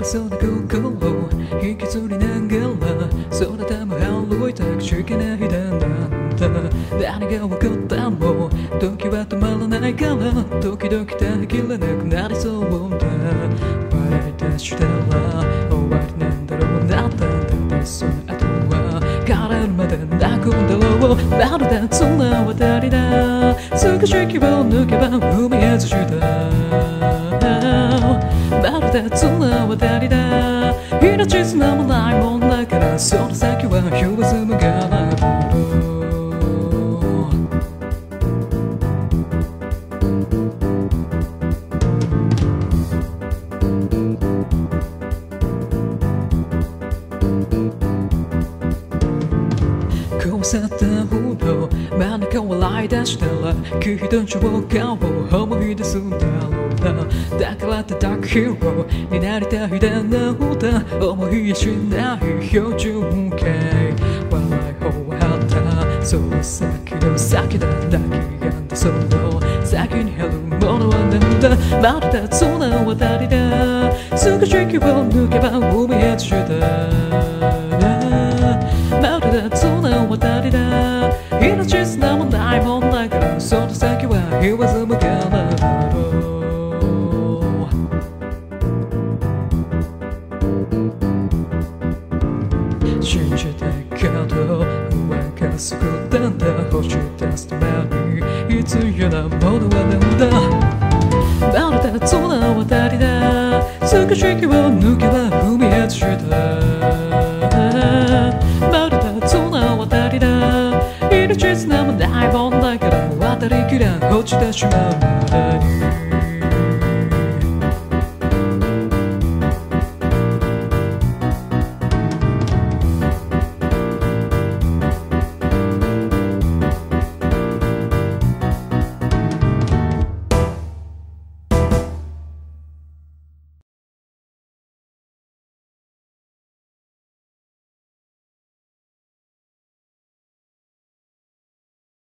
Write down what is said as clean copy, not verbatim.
걸어서 희귀 소리 난 걸마 소리 담아 할로이 딱 죽이나 희단다 나니가 왔겠다 뭐 도끼와 또 말라나이 갈라 도끼도끼 다 길라 나 그날이 소원다 바랄 때 슈달라 오와리 난 다로 나타 다소 아토와 가라르마다 나 군달로 나르다 솔라와 다리다 소가 쉐키바 누게바 우미에서 주다 나르다 솔라와 다리다 Inaczej znam lajmą na gara Sora zakiła chyba zamagala Buro Kołsata hudo Mana koła lajda sztala Kihidan czoło gało Homo hida sundalo だからってダークヒーローになりたいだな思いやしない標準形笑い方はあったその先の先だ抱きやんだその先にあるものはなんだまるでその渡りだすぐ時期を抜けば海へと出たまるでその渡りだ命すらもないもんだからその先は言わずもがなだろう信じたけど不安がすごいんだ星出すためにいつやなものはなんだまるで空渡りだ少し息を抜けば海へと出たまるで空渡りだ命綱もないもんだから渡りきら落ちてしまうまでに